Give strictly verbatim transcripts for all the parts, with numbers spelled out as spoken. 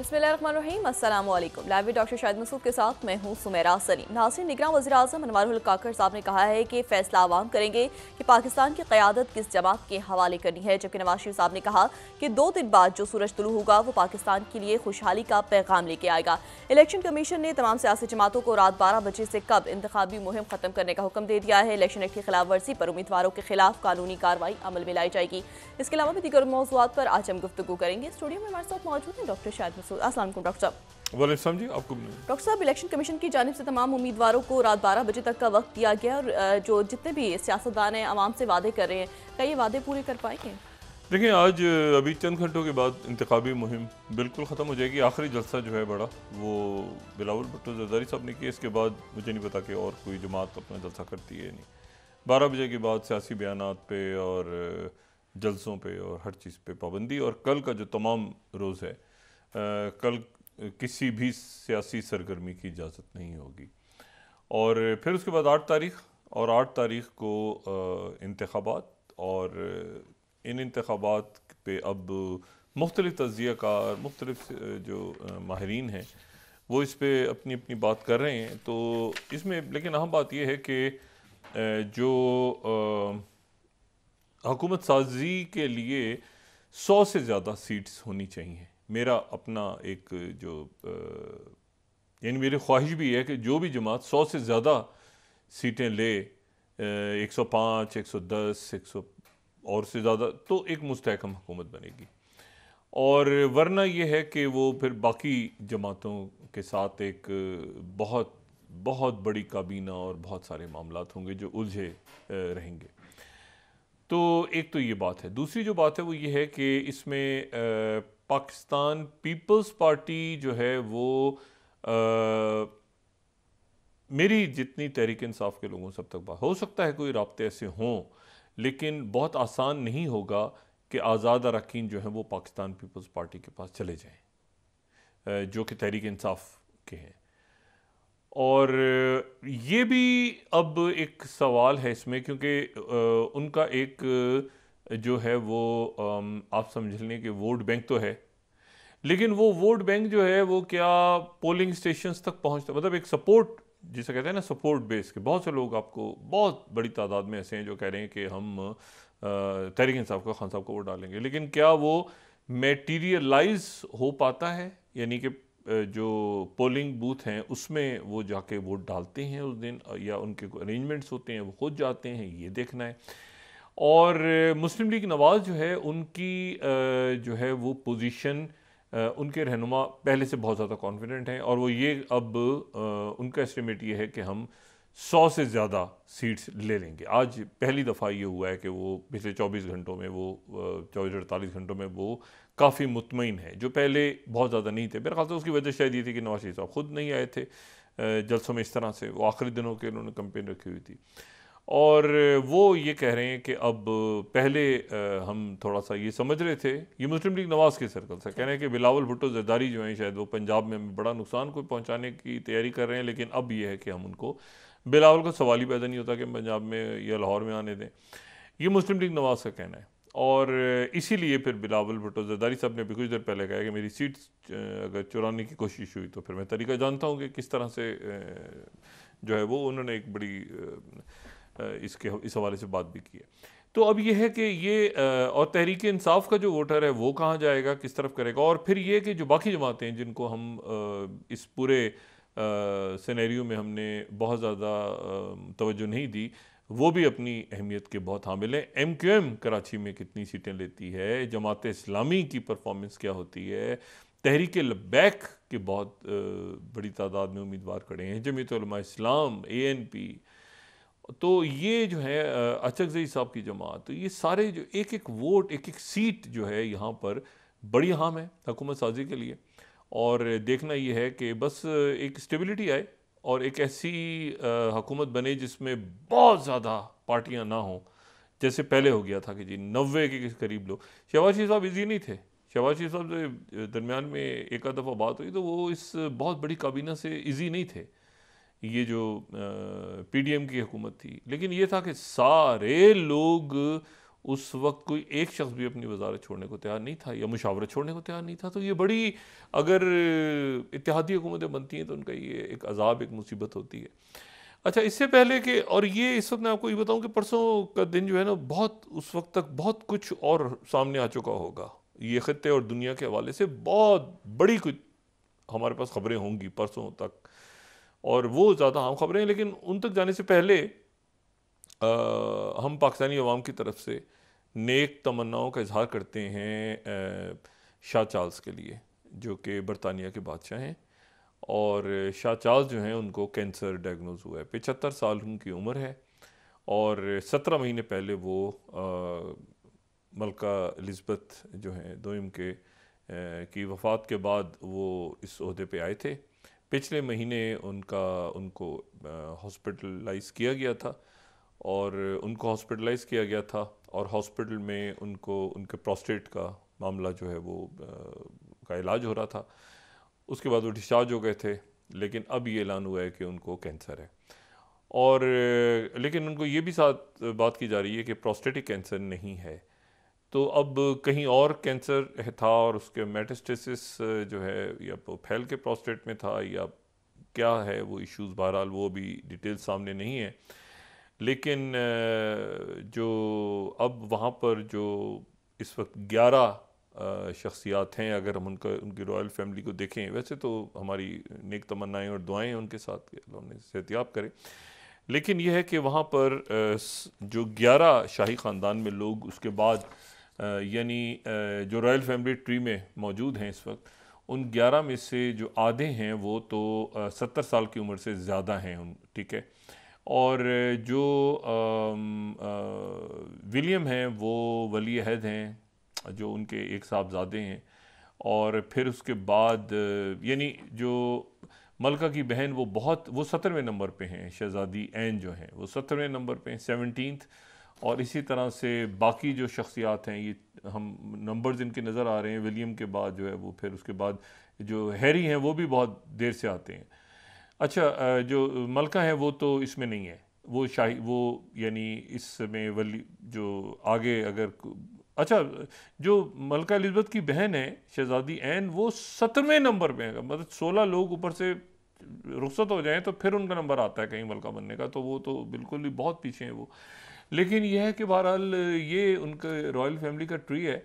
बिस्मिल्लाहिर्रहमानिर्रहीम, अस्सलामुअलैकुम। लाइव में डॉक्टर शाहिद मसूद के साथ मैं हूँ सुमेरा सलीम। नाज़रीन, निगरान वज़ीर-ए-आज़म अनवारुल काकर साहब ने कहा है कि फैसला आवाम करेंगे कि पाकिस्तान की क़यादत किस जमात के हवाले करनी है, जबकि नवाज शरीफ साहब ने कहा कि दो दिन बाद जो सूरज तुलू होगा वो पाकिस्तान के लिए खुशहाली का पैगाम लेके आएगा। इलेक्शन कमीशन ने तमाम सियासी जमातों को रात बारह बजे से कब इंतखाबी मुहिम ख़त्म करने का हुक्म दे दिया है। इलेक्शन एक्ट की खिलाफ वर्जी पर उम्मीदवारों के खिलाफ कानूनी कार्रवाई अमल में लाई जाएगी। इसके अलावा भी दीगर मौज़ूआत पर आज हम गुफ्तगू करेंगे। स्टूडियो में हमारे साथ मौजूद हैं डॉक्टर शाहिद मसूद। अस्सलामुअलैकुम डॉक्टर साहब। डॉक्टर साहब, इलेक्शन कमीशन की जानिब से तमाम उम्मीदवारों को रात बारह बजे तक का वक्त दिया गया और जो जितने भी सियासतदान हैं आवाम से वादे कर रहे हैं, क्या ये वादे पूरे कर पाएंगे? देखिए, आज अभी चंद घंटों के बाद इंतखाबी मुहिम बिल्कुल ख़त्म हो जाएगी। आखिरी जलसा जो है बड़ा वो बिलावल भुट्टो जरदारी साहब ने किया। इसके बाद मुझे नहीं पता कि और कोई जमात अपना जलसा करती है नहीं। बारह बजे के बाद सियासी बयान पे और जलसों पर और हर चीज़ पर पाबंदी। और कल का जो तमाम रोज़ है, कल किसी भी सियासी सरगर्मी की इजाज़त नहीं होगी। और फिर उसके बाद आठ तारीख और आठ तारीख को इंतखाबात, और इन इंतखाबात पे अब मुख्तलिफ तज्ज़िया कार मुख्तलिफ जो माहरीन हैं वो इस पर अपनी अपनी बात कर रहे हैं। तो इसमें लेकिन अहम बात यह है कि जो हुकूमत साजी के लिए सौ से ज़्यादा सीट्स होनी चाहिए। मेरा अपना एक जो यानी मेरी ख्वाहिश भी है कि जो भी जमात सौ से ज़्यादा सीटें ले, एक सौ पाँच एक सौ दस एक सौ और से ज़्यादा, तो एक मुस्तहकम हुकूमत बनेगी। और वरना यह है कि वो फिर बाकी जमातों के साथ एक बहुत बहुत बड़ी काबीना और बहुत सारे मामलात होंगे जो उलझे रहेंगे। तो एक तो ये बात है। दूसरी जो बात है वो ये है कि इसमें आ, पाकिस्तान पीपल्स पार्टी जो है वो आ, मेरी जितनी तहरीक इंसाफ के लोगों से अब तक बात हो सकता है कोई राब्ते ऐसे हों, लेकिन बहुत आसान नहीं होगा कि आज़ाद अरकान जो हैं वो पाकिस्तान पीपल्स पार्टी के पास चले जाएं, जो कि तहरीक इंसाफ के हैं। और ये भी अब एक सवाल है इसमें, क्योंकि उनका एक जो है वो आप समझ लें कि वोट बैंक तो है, लेकिन वो वोट बैंक जो है वो क्या पोलिंग स्टेशंस तक पहुंचता, मतलब एक सपोर्ट जिसे कहते हैं ना, सपोर्ट बेस के बहुत से लोग आपको बहुत बड़ी तादाद में ऐसे हैं जो कह रहे हैं कि हम तहरीक इंसाफ का, खान साहब को वोट डालेंगे, लेकिन क्या वो मेटीरियलाइज हो पाता है, यानी कि जो पोलिंग बूथ हैं उसमें वो जाके वोट डालते हैं उस दिन, या उनके अरेंजमेंट्स होते हैं वो खुद जाते हैं, ये देखना है। और मुस्लिम लीग नवाज़ जो है उनकी जो है वो पोजीशन, उनके रहनुमा पहले से बहुत ज़्यादा कॉन्फिडेंट हैं और वो ये अब उनका एस्टिमेट ये है कि हम सौ से ज़्यादा सीट्स ले लेंगे। आज पहली दफ़ा ये हुआ है कि वो पिछले चौबीस घंटों में वो चौबीस अड़तालीस घंटों में वो काफ़ी मुतमईन है, जो पहले बहुत ज़्यादा नहीं थे। मेरे ख्याल से उसकी वजह शायद ये थी कि नवाज शरीफ साहब ख़ुद नहीं आए थे जलसों में इस तरह से, वो आखिरी दिनों के उन्होंने कैंपेन रखी हुई थी। और वो ये कह रहे हैं कि अब पहले हम थोड़ा सा ये समझ रहे थे, ये मुस्लिम लीग नवाज़ के सर्कल से कह रहे हैं कि बिलावल भुट्टो जरदारी जो हैं शायद वो पंजाब में बड़ा नुकसान को पहुंचाने की तैयारी कर रहे हैं, लेकिन अब ये है कि हम उनको, बिलावल को सवाल ही पैदा नहीं होता कि पंजाब में या लाहौर में आने दें, ये मुस्लिम लीग नवाज़ का कहना है। और इसीलिए फिर बिलावल भुट्टो जरदारी साहब ने भी कुछ देर पहले कहा कि मेरी सीट अगर चुराने की कोशिश हुई तो फिर मैं तरीका जानता हूँ कि किस तरह से जो है वो, उन्होंने एक बड़ी इसके इस हवाले से बात भी की है। तो अब यह है कि ये और तहरीक इंसाफ का जो वोटर है वो कहाँ जाएगा, किस तरफ करेगा। और फिर ये कि जो बाकी जमातें हैं जिनको हम इस पूरे सिनेरियो में हमने बहुत ज़्यादा तवज्जो नहीं दी, वो भी अपनी अहमियत के बहुत हामिल हैं। एम क्यू एम कराची में कितनी सीटें लेती है, जमात इस्लामी की परफॉर्मेंस क्या होती है, तहरीक लब्बैक के बहुत बड़ी तादाद में उम्मीदवार खड़े हैं, Jamiat Ulema e Islam, A N P, तो ये जो है अचकजई साहब की जमात, तो ये सारे जो एक एक वोट एक एक सीट जो है यहाँ पर बड़ी अहम है हुकूमत साजी के लिए। और देखना ये है कि बस एक स्टेबिलिटी आए और एक ऐसी हुकूमत बने जिसमें बहुत ज़्यादा पार्टियाँ ना हों, जैसे पहले हो गया था कि जी नब्बे के करीब लोग। शहबाज शरीफ साहब इजी नहीं थे, शहबाज शरीफ साहब जो दरमियान में एक आध दफ़ा बात हुई तो वो इस बहुत बड़ी काबीना से इजी नहीं थे, ये जो पी डी एम की हुकूमत थी, लेकिन ये था कि सारे लोग उस वक्त कोई एक शख्स भी अपनी वजारत छोड़ने को तैयार नहीं था या मुशावरत छोड़ने को तैयार नहीं था। तो ये बड़ी, अगर इत्तेहादी हुकूमतें बनती हैं तो उनका ये एक अजाब, एक मुसीबत होती है। अच्छा, इससे पहले कि, और ये इस वक्त मैं आपको ये बताऊं कि परसों का दिन जो है ना, बहुत उस वक्त तक बहुत कुछ और सामने आ चुका होगा, ये खित्ते और दुनिया के हवाले से बहुत बड़ी कुछ हमारे पास खबरें होंगी परसों तक, और वो ज़्यादा आम खबरें हैं। लेकिन उन तक जाने से पहले आ, हम पाकिस्तानी अवाम की तरफ से नेक तमन्नाओं का इजहार करते हैं शाह चार्ल्स के लिए, जो कि बरतानिया के बादशाह हैं। और शाह चार्ल्स जो हैं उनको कैंसर डायग्नोज हुआ है, पचहत्तर साल उनकी उम्र है, और सत्रह महीने पहले वो मलका एलिज़बेथ जो हैं दोइम के की वफ़ात के बाद वो इस ओहदे पे आए थे। पिछले महीने उनका उनको हॉस्पिटलाइज़ किया गया था और उनको हॉस्पिटलाइज़ किया गया था और हॉस्पिटल में उनको उनके प्रोस्टेट का मामला जो है वो का इलाज हो रहा था। उसके बाद वो डिस्चार्ज हो गए थे, लेकिन अब ये ऐलान हुआ है कि उनको कैंसर है। और लेकिन उनको ये भी साथ बात की जा रही है कि प्रोस्टेटिक कैंसर नहीं है, तो अब कहीं और कैंसर था और उसके मेटास्टेसिस जो है या फैल के प्रोस्टेट में था या क्या है वो इश्यूज़, बहरहाल वो भी डिटेल सामने नहीं है। लेकिन जो अब वहाँ पर जो इस वक्त ग्यारह शख्सियात हैं, अगर हम उनका उनकी रॉयल फैमिली को देखें, वैसे तो हमारी नेक तमन्नाएं और दुआएं उनके साथ के अल्लाह उन्हें सेहतियाब करें, लेकिन यह है कि वहाँ पर जो ग्यारह शाही ख़ानदान में लोग उसके बाद यानी जो रॉयल फैमिली ट्री में मौजूद हैं इस वक्त, उन ग्यारह में से जो आधे हैं वो तो सत्तर साल की उम्र से ज़्यादा हैं उन, ठीक है। और जो विलियम हैं वो वली अहद हैं, जो उनके एक साहबजादे हैं, और फिर उसके बाद यानी जो मलका की बहन वो बहुत वो सत्रहवें नंबर पे हैं, शहज़ादी एन जो हैं वो सत्रहवें नंबर पे हैं, सेवनटीन्थ। और इसी तरह से बाकी जो शख्सियात हैं, ये हम नंबर्स इनके नज़र आ रहे हैं विलियम के बाद जो है वो, फिर उसके बाद जो हैरी हैं वो भी बहुत देर से आते हैं। अच्छा, जो मलका है वो तो इसमें नहीं है, वो शाही वो यानी इसमें वली जो आगे अगर, अच्छा जो मलका एलिज़बेथ की बहन है शहज़ादी एन वो सत्रहवें नंबर पे है, मतलब सोलह लोग ऊपर से रुखसत हो जाएं तो फिर उनका नंबर आता है कहीं मलका बनने का, तो वो तो बिल्कुल ही बहुत पीछे हैं वो। लेकिन यह है कि बहरहाल ये उनका रॉयल फैमिली का ट्री है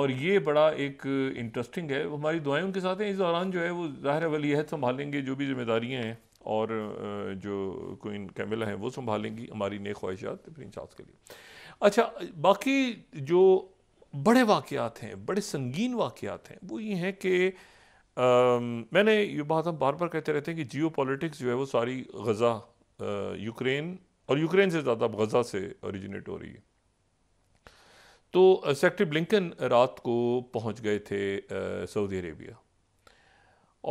और ये बड़ा एक इंटरेस्टिंग है। हमारी दुआएं उनके साथ हैं। इस दौरान जो है वो ज़ाहिर वली अहद संभालेंगे, जो भी जिम्मेदारियां हैं, और जो क्वीन कैमिला हैं वो संभालेंगी, हमारी नेक ख्वाहिशात प्रिंस चार्ल्स के लिए। अच्छा, बाकी जो बड़े वाक़यात हैं, बड़े संगीन वाक़यात हैं, वो ये हैं कि मैंने ये बात हम बार बार कहते रहते हैं कि जियो पॉलिटिक्स जो है वो सारी गज़ा, यूक्रेन और यूक्रेन से ज़्यादा गज़ा से औरिजिनेट हो रही है। तो सेक्रेटरी ब्लिंकन रात को पहुंच गए थे सऊदी अरेबिया,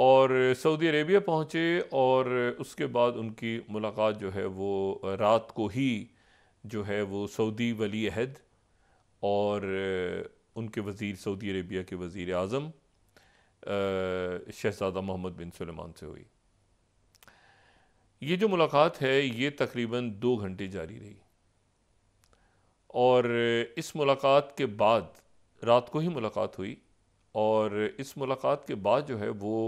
और सऊदी अरेबिया पहुंचे और उसके बाद उनकी मुलाकात जो है वो रात को ही जो है वो सऊदी वली अहद और उनके वज़ीर, सऊदी अरेबिया के वज़ीर आज़म शहज़ादा मोहम्मद बिन सलमान से हुई। ये जो मुलाकात है ये तकरीबन दो घंटे जारी रही, और इस मुलाकात के बाद रात को ही मुलाकात हुई, और इस मुलाकात के बाद जो है वो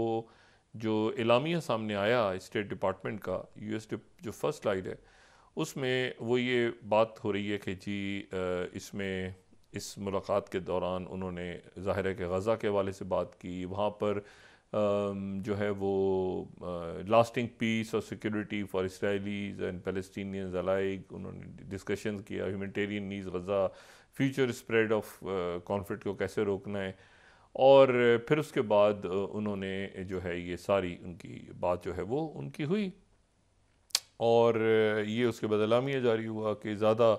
जो एलामिया सामने आया स्टेट डिपार्टमेंट का, यूएस जो फर्स्ट स्लाइड है उसमें वो ये बात हो रही है कि जी इसमें इस मुलाकात के दौरान उन्होंने ज़ाहिर है कि गज़ा के हवाले से बात की, वहाँ पर जो है वो लास्टिंग पीस और security for Israelis and Palestinians alike, उन्होंने डिस्कशन किया, humanitarian needs Gaza, future spread of conflict को कैसे रोकना है, और फिर उसके बाद उन्होंने जो है ये सारी उनकी बात जो है वो उनकी हुई। और ये उसके बाद एलामिया जारी हुआ कि ज़्यादा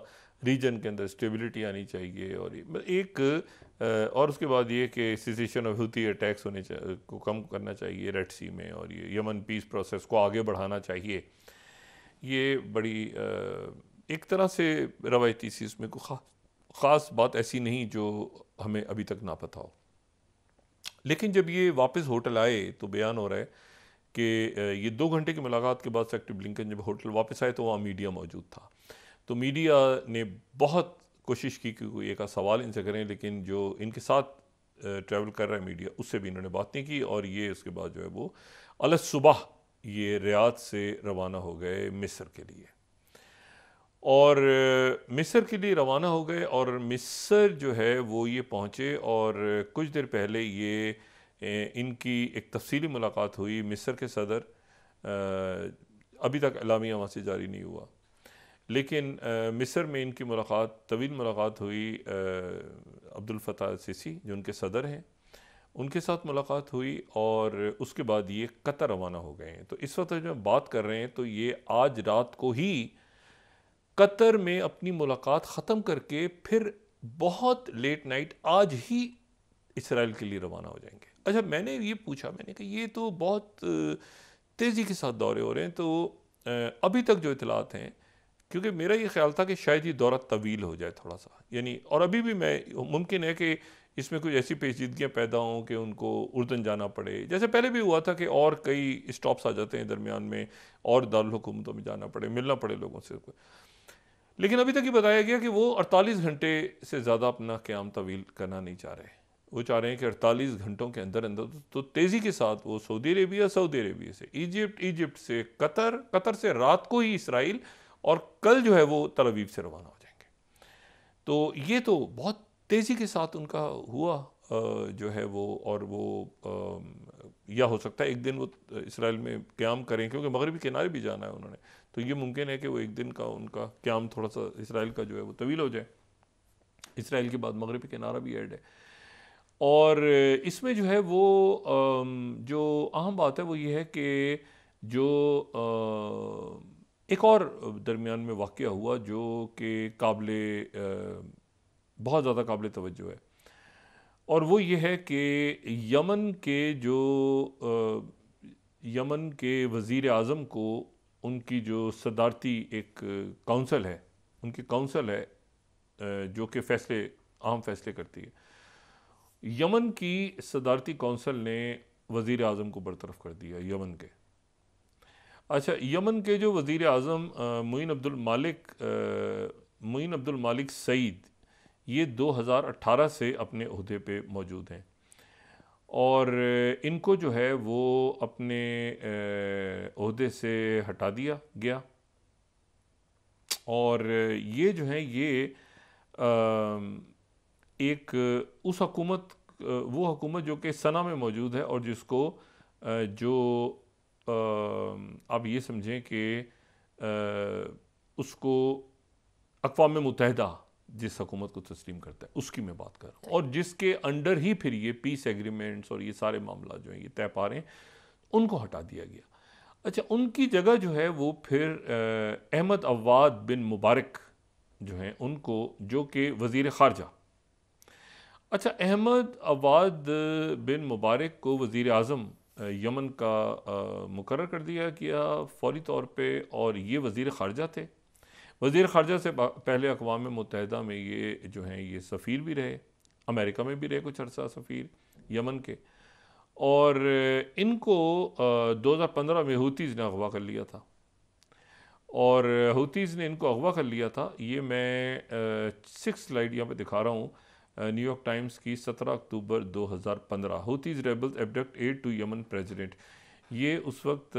रीजन के अंदर स्टेबिलिटी आनी चाहिए, और एक और उसके बाद ये कि सीजेशन ऑफ हूती अटैक्स होने को कम करना चाहिए रेड सी में, और ये यमन पीस प्रोसेस को आगे बढ़ाना चाहिए। ये बड़ी एक तरह से रवायती सी इसमें कोई खा, ख़ास बात ऐसी नहीं जो हमें अभी तक ना पता हो। लेकिन जब ये वापस होटल आए तो बयान हो रहा है कि ये दो घंटे की मुलाकात के बाद सेक्रेटरी ब्लिंकन जब होटल वापस आए तो वहाँ मीडिया मौजूद था, तो मीडिया ने बहुत कोशिश की कि कोई एक सवाल इनसे करें, लेकिन जो इनके साथ ट्रैवल कर रहा है मीडिया उससे भी इन्होंने बातें की और ये उसके बाद जो है वो अल सुबह ये रियाद से रवाना हो गए मिस्र के लिए, और मिस्र के लिए रवाना हो गए और मिस्र जो है वो ये पहुँचे और कुछ देर पहले ये इनकी एक तफसीली मुलाकात हुई मिस्र के सदर, अभी तक एलामिया वहाँ से जारी नहीं हुआ, लेकिन मिस्र में इनकी मुलाकात तवील मुलाकात हुई, अब्दुल फत्ताह अल-सीसी जो उनके सदर हैं उनके साथ मुलाकात हुई और उसके बाद ये कतर रवाना हो गए हैं। तो इस वक्त जब बात कर रहे हैं तो ये आज रात को ही कतर में अपनी मुलाकात ख़त्म करके फिर बहुत लेट नाइट आज ही इसराइल के लिए रवाना हो जाएंगे। अच्छा, मैंने ये पूछा, मैंने कहा ये तो बहुत तेज़ी के साथ दौरे हो रहे हैं, तो अभी तक जो इतलात हैं, क्योंकि मेरा ये ख्याल था कि शायद ये दौरा तवील हो जाए थोड़ा सा, यानी और अभी भी मैं मुमकिन है कि इसमें कुछ ऐसी पेचीदगियाँ पैदा हों कि उनको उर्दन जाना पड़े, जैसे पहले भी हुआ था कि और कई स्टॉप्स आ जाते हैं दरमियान में और दारुल हुकूमतों में जाना पड़े, मिलना पड़े लोगों से। लेकिन अभी तक ये बताया गया कि वो अड़तालीस घंटे से ज़्यादा अपना क़याम तवील करना नहीं चाह रहे, वो चाह रहे हैं कि अड़तालीस घंटों के अंदर अंदर तो तेज़ी के साथ वो सऊदी अरेबिया, सऊदी अरेबिया से इजिप्ट, इजिप्ट से कतर, कतर से रात को ही इसराइल और कल जो है वो तेल अवीव से रवाना हो जाएंगे। तो ये तो बहुत तेज़ी के साथ उनका हुआ जो है वो, और वो या हो सकता है एक दिन वो इसराइल में क़याम करें, क्योंकि मगरबी किनारे भी जाना है उन्होंने, तो ये मुमकिन है कि वो एक दिन का उनका क़याम थोड़ा सा इसराइल का जो है वो तवील हो जाए, इसराइल के बाद मगरबी किनारा भी ऐड है। और इसमें जो है वो जो अहम बात है वो ये है कि जो एक और दरमियान में वाक़या हुआ जो कि काबिले बहुत ज़्यादा काबिल तवज्जो है, और वो ये है कि यमन के जो यमन के वज़ीर आज़म को उनकी जो सदारती एक काउंसिल है, उनकी काउंसिल है जो कि फ़ैसले अहम फ़ैसले करती है, यमन की सदारती काउंसिल ने वज़ीर आज़म को बरतरफ़ कर दिया यमन के। अच्छा, यमन के जो वज़ीर आज़म मुइन अब्दुलमालिक मुइन अब्दुलमालिक सईद, ये दो हज़ार अठारह से अपने ओहदे पे मौजूद हैं और इनको जो है वो अपने ओहदे से हटा दिया गया, और ये जो है ये एक उस हकूमत वो हकूमत जो कि सना में मौजूद है और जिसको जो आप ये समझें कि उसको अक़वाम मुत्तहिदा जिस हकूमत को तस्लीम करता है उसकी मैं बात कर रहा हूँ, और जिसके अंडर ही फिर ये पीस एग्रीमेंट्स और ये सारे मामला जो हैं ये तय पा रहे हैं, उनको हटा दिया गया। अच्छा, उनकी जगह जो है वो फिर अहमद अवाद बिन मुबारक जो हैं उनको, जो कि वज़ीर ख़ारजा, अच्छा अहमद अवाद बिन मुबारक को वज़ीर आज़म यमन का मुकर्रर कर दिया गया फौरी तौर पर, और ये वज़ीर ख़ारजा थे, वज़ीर ख़ारजा से पहले अक़वाम मुत्तहिदा में ये जो हैं ये सफ़ीर भी रहे, अमेरिका में भी रहे कुछ अर्सा सफ़ीर यमन के, और इनको दो हज़ार पंद्रह में हूतीज़ ने अगवा कर लिया था, और हूतीज़ ने इनको अगवा कर लिया था। ये मैं सिक्स स्लाइड यहाँ पे दिखा रहा हूँ, न्यूयॉर्क टाइम्स की सत्रह अक्टूबर दो हज़ार पंद्रह, Houthis rebels abducted to Yemen president. ये उस वक्त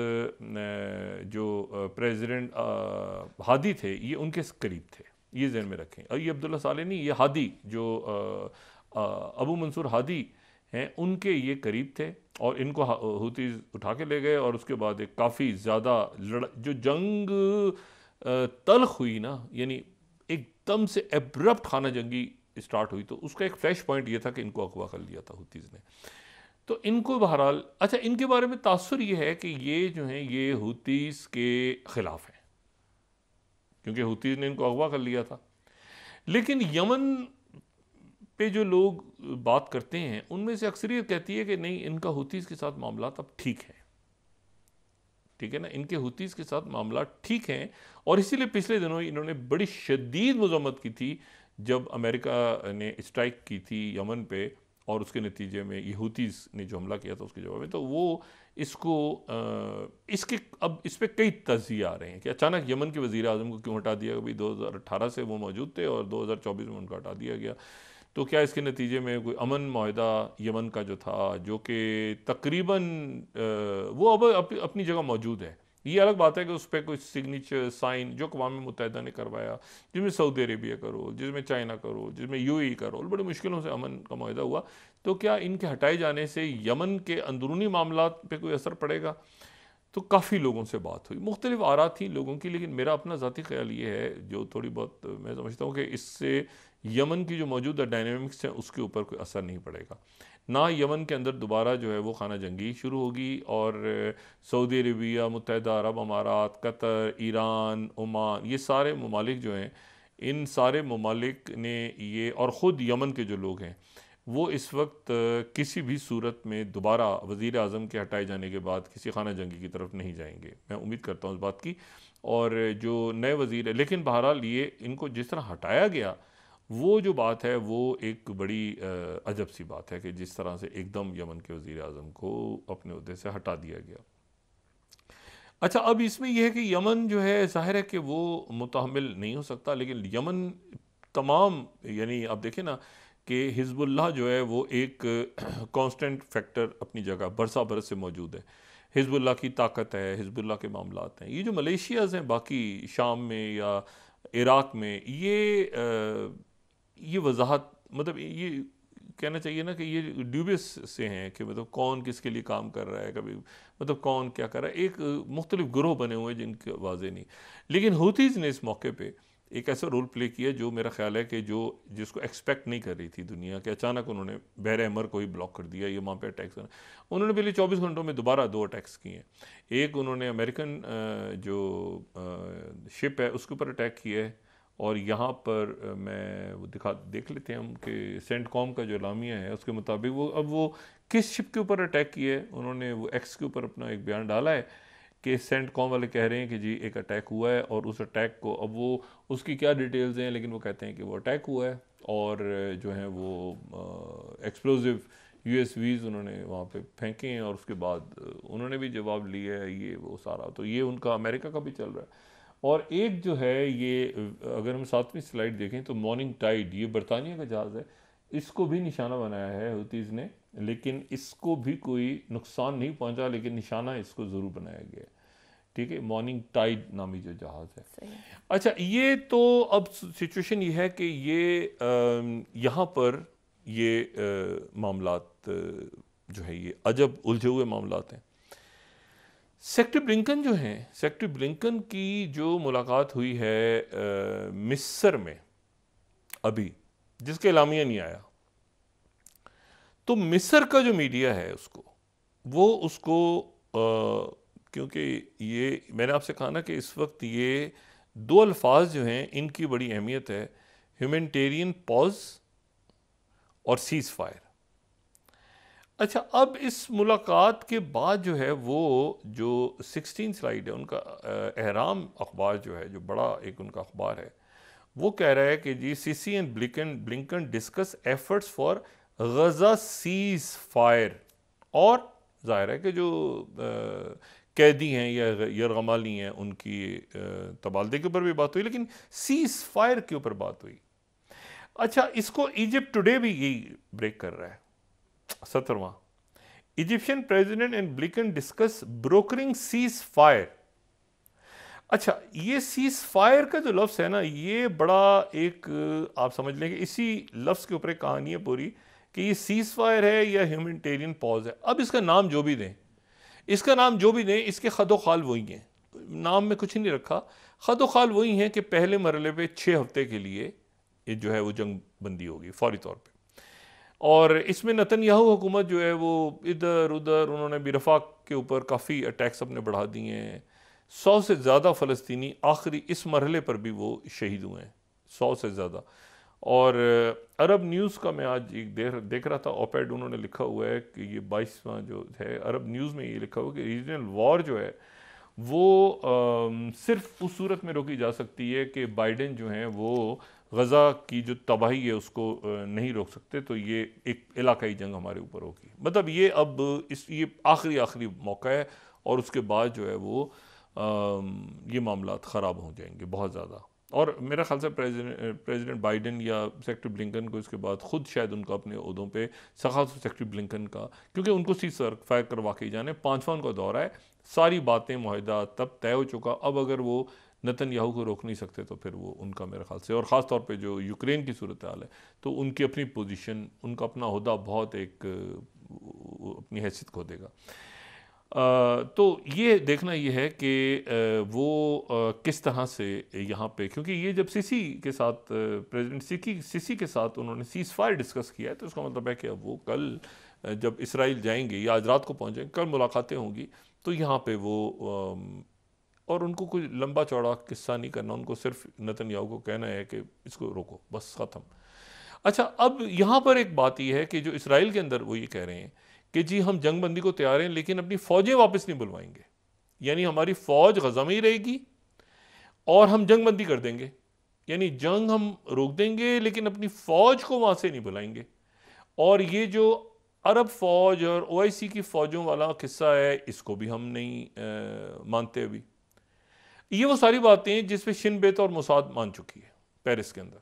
जो प्रेसिडेंट हादी थे ये उनके करीब थे, ये जहन में रखें, और ये अब्दुल्ला साले नहीं, ये हादी जो अबू मंसूर हादी हैं उनके ये करीब थे, और इनको हूतीज़ उठा के ले गए, और उसके बाद एक काफ़ी ज़्यादा लड़ा जो जंग तल्ख हुई ना, यानी एकदम से एब्रप्ट खाना जंगी स्टार्ट हुई, तो उसका एक फ्लैश पॉइंट ये था कि इनको अगवा कर लिया था हूतीज़ ने, तो इनको बहरहाल। अच्छा, इनके बारे में तासुर ये है कि ये जो हैं ये हूतीज़ के ख़िलाफ़ हैं, क्योंकि हूतीज़ ने इनको अगवा कर लिया था, लेकिन यमन पे जो लोग बात करते हैं उनमें से अक्सरियत कहती है कि नहीं, इनका हूतीज़ के साथ मामला अब ठीक है, ठीक है ना, इनके हूतीज़ के साथ मामला ठीक है, और इसीलिए पिछले दिनों इन्होंने बड़ी शदीद मज़म्मत की थी जब अमेरिका ने स्ट्राइक की थी यमन पे, और उसके नतीजे में ये हूतीस ने जो हमला किया था उसके जवाब में, तो वो इसको इसके अब इस पर कई तजिए आ रहे हैं कि अचानक यमन के वज़ीर आज़म को क्यों हटा दिया। अभी दो हज़ार अठारह से वो मौजूद थे और दो हज़ार चौबीस में उनका हटा दिया गया। तो क्या इसके नतीजे में कोई अमन माहदा यमन का जो था, जो कि तकरीबन वो अब अप, अपनी जगह मौजूद है। ये अलग बात है कि उस पर कोई सिग्नेचर साइन जो अक़वाम मुत्तहिदा ने करवाया, जिसमें सऊदी अरेबिया का रोल, जिसमें चाइना का रोल, जिसमें यूएई का रोल, बड़ी मुश्किलों से अमन का माहदा हुआ। तो क्या इनके हटाए जाने से यमन के अंदरूनी मामला पर कोई असर पड़ेगा? तो काफ़ी लोगों से बात हुई, मुख्तलिफ आरा थी लोगों की, लेकिन मेरा अपना ज़ाती ख्याल ये है जो थोड़ी बहुत मैं समझता हूँ कि इससे यमन की जो मौजूदा डायनेमिक्स है उसके ऊपर कोई असर नहीं पड़ेगा। ना यमन के अंदर दोबारा जो है वो खाना जंगी शुरू होगी और सऊदी अरबिया, मुत्तहिदा अरब अमारात, कतर, ईरान, ओमान, ये सारे ममालिक जो हैं, इन सारे ममालिक ने ये और ख़ुद यमन के जो लोग हैं वो इस वक्त किसी भी सूरत में दोबारा वज़ीर आज़म के हटाए जाने के बाद किसी खाना जंगी की तरफ नहीं जाएंगे। मैं उम्मीद करता हूँ इस बात की। और जो नए वज़ीर है, लेकिन बहरहाल ये इनको जिस तरह हटाया गया वो जो बात है वो एक बड़ी अजब सी बात है कि जिस तरह से एकदम यमन के वज़ीर आज़म को अपने उहदे से हटा दिया गया। अच्छा, अब इसमें यह है कि यमन जो है ज़ाहिर है कि वो मुतहम्मिल नहीं हो सकता, लेकिन यमन तमाम, यानी आप देखें ना कि हिज़्बुल्लाह जो है वो एक कांस्टेंट फैक्टर अपनी जगह बरसा बरस से मौजूद है। हिज़्बुल्लाह की ताकत है, हिज़्बुल्लाह के मामलात हैं। ये जो मलेशियाज़ हैं बाकी शाम में या इराक़ में, ये आ, ये वजाहत, मतलब ये कहना चाहिए ना कि ये ड्यूबियस से हैं कि मतलब कौन किसके लिए काम कर रहा है, कभी मतलब कौन क्या कर रहा है। एक मुख्तलिफ ग्रोह बने हुए हैं जिनके वाजे नहीं। लेकिन हूतीज़ ने इस मौके पे एक ऐसा रोल प्ले किया जो मेरा ख्याल है कि जो जिसको एक्सपेक्ट नहीं कर रही थी दुनिया के। अचानक उन्होंने बहर अमर को ही ब्लॉक कर दिया, ये वहाँ पे अटैक्स करना। उन्होंने पिछले चौबीस घंटों में दोबारा दो अटैक्स किए हैं। एक उन्होंने अमेरिकन जो शिप है उसके ऊपर अटैक किया है, और यहाँ पर मैं वो दिखा देख लेते हैं हम कि सेंटकॉम का जो लामिया है उसके मुताबिक वो अब वो किस शिप के ऊपर अटैक किया है। उन्होंने वो एक्स के ऊपर अपना एक बयान डाला है कि सेंटकॉम वाले कह रहे हैं कि जी एक अटैक हुआ है, और उस अटैक को अब वो उसकी क्या डिटेल्स हैं, लेकिन वो कहते हैं कि वो अटैक हुआ है और जो है वो एक्सप्लोजिव यू एस वीज़ उन्होंने वहाँ पे फेंके हैं, और उसके बाद उन्होंने भी जवाब लिया है, ये वो सारा। तो ये उनका अमेरिका का भी चल रहा है। और एक जो है ये अगर हम सातवीं स्लाइड देखें तो मॉर्निंग टाइड, ये बरतानिया का जहाज़ है, इसको भी निशाना बनाया है हूतीज़ ने, लेकिन इसको भी कोई नुकसान नहीं पहुंचा, लेकिन निशाना इसको ज़रूर बनाया गया है। ठीक है, मॉर्निंग टाइड नामी जो जहाज़ है। अच्छा, ये तो अब सिचुएशन ये है कि ये यहाँ पर ये आ, मामलात जो है ये अजब उलझे हुए मामलात हैं। सेक्रेटरी ब्लिंकन जो हैं, सेक्रेटरी ब्लिंकन की जो मुलाकात हुई है आ, मिस्र में अभी, जिसके एलामिया नहीं आया, तो मिस्र का जो मीडिया है उसको वो उसको क्योंकि ये मैंने आपसे कहा ना कि इस वक्त ये दो अल्फाज जो हैं इनकी बड़ी अहमियत है, ह्यूमैनिटेरियन पॉज और सीज़ फायर। अच्छा, अब इस मुलाकात के बाद जो है वो जो सोलह स्लाइड है उनका एहराम अखबार जो है, जो बड़ा एक उनका अखबार है, वो कह रहा है कि जी Sisi and Blinken Blinken discuss efforts for Gaza ceasefire. और जाहिर है कि जो कैदी हैं या यरगमाली हैं उनकी तबादले के ऊपर भी बात हुई, लेकिन सीज फायर के ऊपर बात हुई। अच्छा, इसको इजिप्ट टुडे भी यही ब्रेक कर रहा है। सत्रहवां, Egyptian president and Blinken discuss brokering ceasefire. अच्छा, ये सीज फायर का जो लफ्ज़ है ना, ये बड़ा एक आप समझ लें कि इसी लफ्ज़ के ऊपर एक कहानी है पूरी कि ये सीज फायर है या ह्यूमैनिटेरियन पॉज है। अब इसका नाम जो भी दें, इसका नाम जो भी दें, इसके खदोखाल वही हैं, नाम में कुछ नहीं रखा, खदोखाल वही हैं कि पहले मरहले पे छः हफ्ते के लिए ये जो है वो जंग बंदी होगी फौरी तौर पर। और इसमें नेतन्याहू हुकूमत जो है वो इधर उधर, उन्होंने भी रफाक के ऊपर काफ़ी अटैक्स अपने बढ़ा दिए हैं। सौ से ज़्यादा फ़लस्तीनी आखिरी इस मरहले पर भी वो शहीद हुए हैं, सौ से ज़्यादा। और अरब न्यूज़ का मैं आज एक देख देख रहा था ओपेड, उन्होंने लिखा हुआ है कि ये बाईसवां जो है अरब न्यूज़ में ये लिखा हुआ कि रीजनल वॉर जो है वो आ, सिर्फ उस सूरत में रोकी जा सकती है कि बाइडन जो हैं वो गज़ा की जो तबाही है उसको नहीं रोक सकते, तो ये एक इलाकाई जंग हमारे ऊपर होगी। मतलब ये अब इस ये आखिरी आखिरी मौका है और उसके बाद जो है वो आ, ये मामला ख़राब हो जाएंगे बहुत ज़्यादा। और मेरा ख्याल से प्रेजिडेंट प्रेजिडेंट बाइडन या सेक्रेटरी ब्लिंकन को इसके बाद ख़ुद शायद उनका अपने उहदों पे सखासत सेक्रेटरी ब्लिंकन का, क्योंकि उनको सीज़फायर करवा के जाने, पाँचवा उनका दौरा है, सारी बातें मुआहदा तब तय हो चुका। अब अगर वो नेतन्याहू को रोक नहीं सकते तो फिर वो उनका मेरे ख्याल से, और ख़ास तौर पे जो यूक्रेन की सूरत हाल है, तो उनकी अपनी पोजीशन, उनका अपना उहदा बहुत एक अपनी हैसियत खो देगा। आ, तो ये देखना ये है कि वो आ, किस तरह से यहाँ पे, क्योंकि ये जब सीसी के साथ प्रेसिडेंट सीसी सीसी के साथ उन्होंने सीज़ फायर डिस्कस किया है, तो उसका मतलब है कि अब वो कल जब इसराइल जाएंगे या आज रात को पहुँचेंगे, कल मुलाकातें होंगी, तो यहाँ पर वो आ, और उनको कोई लंबा चौड़ा किस्सा नहीं करना, उनको सिर्फ नेतन्याहू को कहना है कि इसको रोको, बस ख़त्म। अच्छा, अब यहाँ पर एक बात यह है कि जो इसराइल के अंदर वो ये कह रहे हैं कि जी हम जंग बंदी को तैयार हैं, लेकिन अपनी फ़ौजें वापस नहीं बुलवाएंगे, यानी हमारी फ़ौज गज़ा में ही रहेगी और हम जंग बंदी कर देंगे, यानी जंग हम रोक देंगे लेकिन अपनी फ़ौज को वहाँ से नहीं बुलाएंगे। और ये जो अरब फ़ौज और ओ आई सी की फ़ौजों वाला किस्सा है, इसको भी हम नहीं मानते अभी। ये वो सारी बातें जिस पे शिन बेत और मोसाद मान चुकी है पेरिस के अंदर,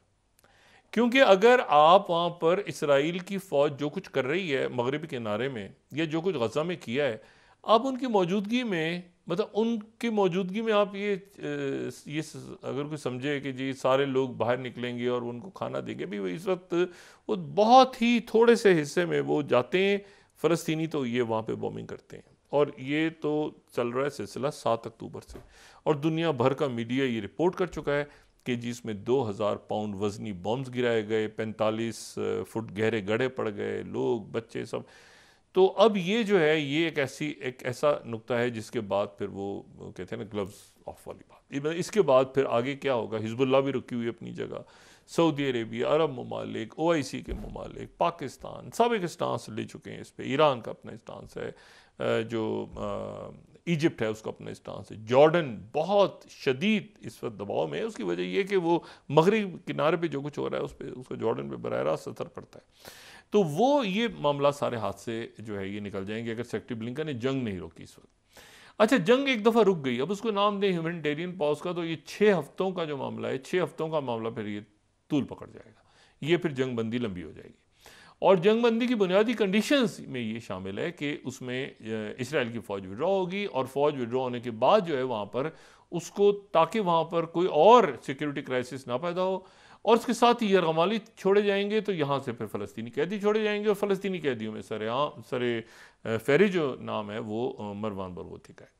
क्योंकि अगर आप वहाँ पर इसराइल की फ़ौज जो कुछ कर रही है मगरबी किनारे में या जो कुछ गज़ा में किया है, आप उनकी मौजूदगी में, मतलब उनकी मौजूदगी में आप ये ये अगर कोई समझे कि जी सारे लोग बाहर निकलेंगे और उनको खाना देंगे, भी वो इस वक्त वो बहुत ही थोड़े से हिस्से में वो जाते हैं फ़लस्तीनी, तो ये वहाँ पर बॉम्बिंग करते हैं। और ये तो चल रहा है सिलसिला सात अक्टूबर से, और दुनिया भर का मीडिया ये रिपोर्ट कर चुका है कि जिसमें दो हज़ार पाउंड वज़नी बॉम्ब्स गिराए गए, पैंतालीस फुट गहरे गड्ढे पड़ गए, लोग बच्चे सब। तो अब ये जो है ये एक ऐसी एक ऐसा नुक्ता है जिसके बाद फिर वो कहते हैं ना ग्लव्स ऑफ वाली बात। इसके बाद फिर आगे क्या होगा, हिजबुल्लाह भी रुकी हुई अपनी जगह, सऊदी अरेबिया, अरब ममालिक, ओ आई सी के ममालिक, पाकिस्तान सब एक स्टांस ले चुके हैं इस पर। ईरान का अपना स्टांस है, जो इजिप्ट है उसका अपना स्टांस है, जॉर्डन बहुत शदीद इस वक्त दबाव में है। उसकी वजह यह कि वो मगरिब किनारे पे जो कुछ हो रहा है उस पर उसको जॉर्डन पे बराह रास्त असर पड़ता है। तो वो ये मामला सारे हाथ से जो है ये निकल जाएंगे अगर सेक्रेटरी ब्लिंकन ने जंग नहीं रोकी इस वक्त। अच्छा, जंग एक दफ़ा रुक गई, अब उसको नाम दें ह्यूमैनिटेरियन पॉज का, तो ये छः हफ्तों का जो मामला है, छः हफ्तों का मामला फिर ये तूल पकड़ जाएगा, ये फिर जंग बंदी लंबी हो जाएगी। और जंगबंदी की बुनियादी कंडीशंस में ये शामिल है कि उसमें इसराइल की फ़ौज विड्रॉ होगी, और फौज विड्रॉ होने के बाद जो है वहाँ पर उसको, ताकि वहाँ पर कोई और सिक्योरिटी क्राइसिस ना पैदा हो, और उसके साथ ही यरगमाली छोड़े जाएंगे, तो यहाँ से फिर फ़लस्तीनी कैदी छोड़े जाएंगे। और फ़लस्तीनी कैदियों में सरे आम सरे फेरी जो नाम है वो मरवान बरगोती का है।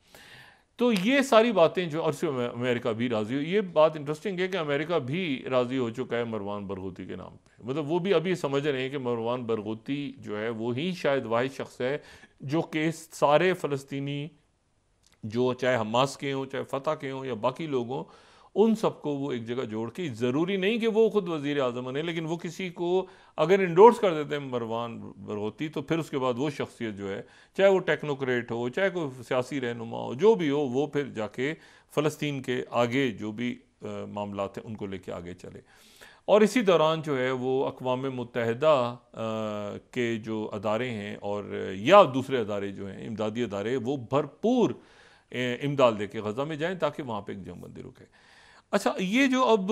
तो ये सारी बातें जो, और उसमें अमेरिका भी राज़ी हो, ये बात इंटरेस्टिंग है कि अमेरिका भी राज़ी हो चुका है मरवान बरगोती के नाम पे। मतलब वो भी अभी समझ रहे हैं कि मरवान बरगोती जो है वो ही शायद वाहिद शख्स है जो कि सारे फ़लस्तीनी जो चाहे हमास के हों, चाहे फतह के हों या बाकी लोग हों, उन सबको वो एक जगह जोड़ के, ज़रूरी नहीं कि वो ख़ुद वज़ीर आज़म बने, लेकिन वो किसी को अगर इंडोर्स कर देते हैं मरवान बरगोती, तो फिर उसके बाद वो शख्सियत जो है, चाहे वो टेक्नोक्रेट हो, चाहे कोई सियासी रहनुमा हो, जो भी हो, वो फिर जाके फ़लस्तीन के आगे जो भी मामला थे उनको लेके आगे चले। और इसी दौरान जो है वो अक़वाम मुत्तहदा के जो अदारे हैं और या दूसरे अदारे जो हैं, इमदादी अदारे, वो भरपूर इमदाद लेके गज़ा में जाएँ ताकि वहाँ पर एक जंगबंदी रुके। अच्छा, ये जो अब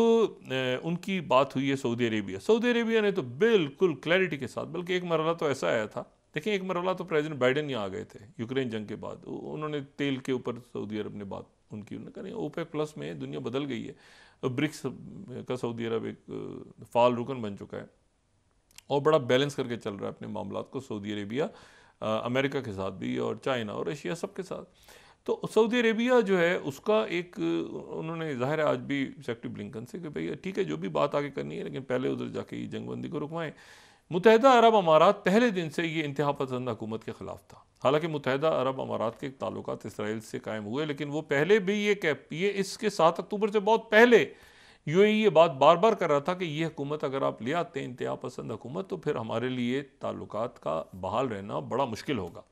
उनकी बात हुई है सऊदी अरेबिया, सऊदी अरेबिया ने तो बिल्कुल क्लैरिटी के साथ, बल्कि एक मरला तो ऐसा आया था, देखिए एक मरला तो प्रेसिडेंट बाइडेन यहाँ आ गए थे यूक्रेन जंग के बाद, उन्होंने तेल के ऊपर सऊदी अरब ने बात उनकी, उन्होंने कहा ओपेक प्लस में दुनिया बदल गई है, ब्रिक्स का सऊदी अरब एक फाल रुकन बन चुका है और बड़ा बैलेंस करके चल रहा है अपने मामला को, सऊदी अरेबिया अमेरिका के साथ भी और चाइना और एशिया सब के साथ। तो सऊदी अरेबिया जो है उसका एक, उन्होंने ज़ाहिर है आज भी सेक्रेटरी ब्लिंकन से कि भैया ठीक है जो भी बात आगे करनी है, लेकिन पहले उधर जाके ये जंगबंदी को रुकवाएं। मुत्तहदा अरब अमारात पहले दिन से ये इंतहा पसंद हुकूमत के ख़िलाफ़ था, हालांकि मुत्तहदा अरब अमारात के ताल्लुकात इसराइल से कायम हुए, लेकिन वो पहले भी ये कह ये इसके सात अक्टूबर से बहुत पहले यू ए ई ये बात बार बार कर रहा था कि ये हुकूमत अगर आप ले आते हैं इंतहा पसंद हुकूमत, तो फिर हमारे लिए ताल्लुकात का बहाल रहना बड़ा मुश्किल होगा।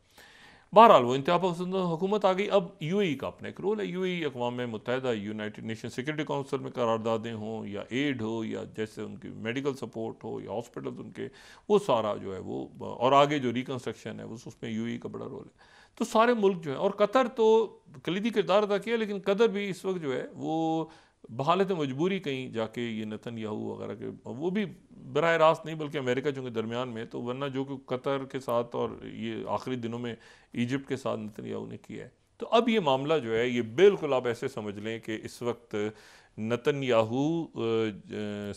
बहरहाल वो इंतहा पसंद हुकूमत आ गई। अब यू ए ई का अपना एक रोल है, यू ए ई अक़वाम मुत्तहिदा यूनाइटेड नेशन सिक्योरिटी काउंसिल में करारदादें हों या एड हो या जैसे उनकी मेडिकल सपोर्ट हो या हॉस्पिटल उनके, वो सारा जो है वो और आगे जो रिकन्स्ट्रक्शन है उस उसमें यू ए ई का बड़ा रोल है। तो सारे मुल्क जो है और कतर तो कलीदी किरदार अदा किया, लेकिन कतर भी इस वक्त जो है वो बहालत मजबूरी कहीं जाके ये नेतन्याहू वगैरह के, वो भी बराह रास्त नहीं बल्कि अमेरिका चूँकि दरमियान में, तो वरना जो कि कतर के साथ और ये आखिरी दिनों में इजिप्ट के साथ नेतन्याहू ने किया है। तो अब ये मामला जो है ये बिल्कुल आप ऐसे समझ लें कि इस वक्त नेतन्याहू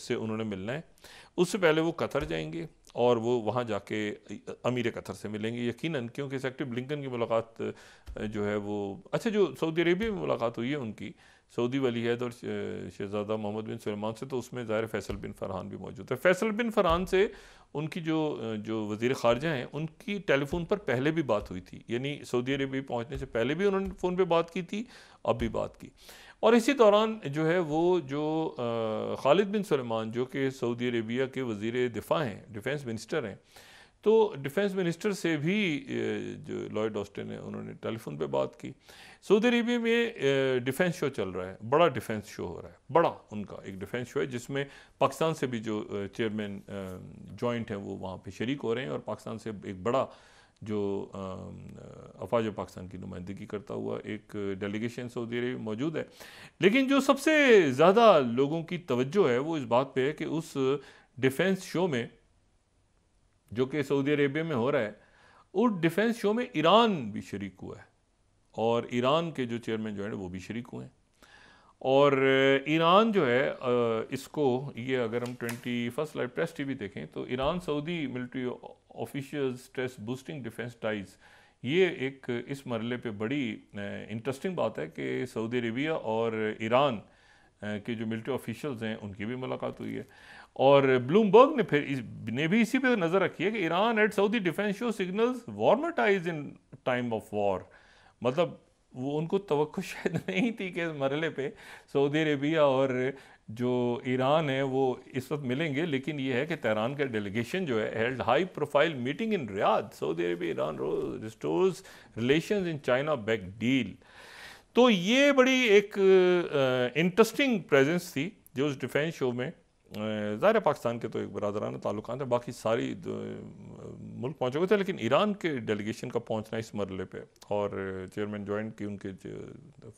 से उन्होंने मिलना है। उससे पहले वो कतर जाएंगे और वो वहाँ जाके अमीर कतर से मिलेंगे यकीनन, क्योंकि सेक्रेटरी ब्लिंकन की मुलाकात जो है वो अच्छा जो सऊदी अरेबिया में मुलाकात हुई है उनकी सऊदी वली है और शहजादा मोहम्मद बिन सलमान से, तो उसमें ज़ाहिर फैसल बिन फरहान भी मौजूद है। फैसल बिन फरहान से उनकी जो जो वज़ीर ख़ारजा हैं उनकी टेलीफोन पर पहले भी बात हुई थी, यानी सऊदी अरेबिया पहुँचने से पहले भी उन्होंने फ़ोन पर बात की थी, अब भी बात की। और इसी दौरान जो है वो जो खालिद बिन सलमान जो कि सऊदी अरेबिया के वज़ीर दिफा हैं, डिफेंस मिनिस्टर हैं, तो डिफेंस मिनिस्टर से भी जो लॉयड ऑस्टिन है उन्होंने टेलीफोन पे बात की। सऊदी अरेबिया में डिफेंस शो चल रहा है, बड़ा डिफेंस शो हो रहा है, बड़ा उनका एक डिफेंस शो है जिसमें पाकिस्तान से भी जो चेयरमैन जॉइंट हैं वो वहाँ पे शरीक हो रहे हैं और पाकिस्तान से एक बड़ा जो अफवाज पाकिस्तान की नुमाइंदगी करता हुआ एक डेलीगेशन सऊदी अरेबिया में मौजूद है। लेकिन जो सबसे ज़्यादा लोगों की तवज्जो है वो इस बात पर है कि उस डिफेंस शो में जो कि सऊदी अरेबिया में हो रहा है उस डिफेंस शो में ईरान भी शरीक हुआ है और ईरान के जो चेयरमैन जो है वो भी शरीक हुए हैं। और ईरान जो है इसको ये अगर हम twenty first live Press T V देखें तो Iran Saudi military officials stress boosting defence ties, ये एक इस मरले पे बड़ी इंटरेस्टिंग बात है कि सऊदी अरेबिया और ईरान के जो मिलिट्री ऑफिशियल्स हैं उनकी भी मुलाकात हुई है। और ब्लूमबर्ग ने फिर इस, ने भी इसी पे नज़र रखी है कि Iran at Saudi defence show signals warmer ties in time of war, मतलब वो उनको तवक्को शायद नहीं थी कि इस मरहले पे सऊदी अरेबिया और जो ईरान है वो इस वक्त मिलेंगे। लेकिन ये है कि तेहरान का डेलीगेशन जो है held high profile meeting in Riyadh, Saudi Arabia Iran restores relation in China back deal, तो ये बड़ी एक इंटरेस्टिंग प्रेजेंस थी जो उस डिफेंस शो में। ज़ाहिर पाकिस्तान के तो एक बरादराना ताल्लुक थे, बाकी सारी मुल्क पहुँचे हुए थे, लेकिन ईरान के डेलीगेशन का पहुँचना इस मरले पे और चेयरमैन जॉइंट की उनके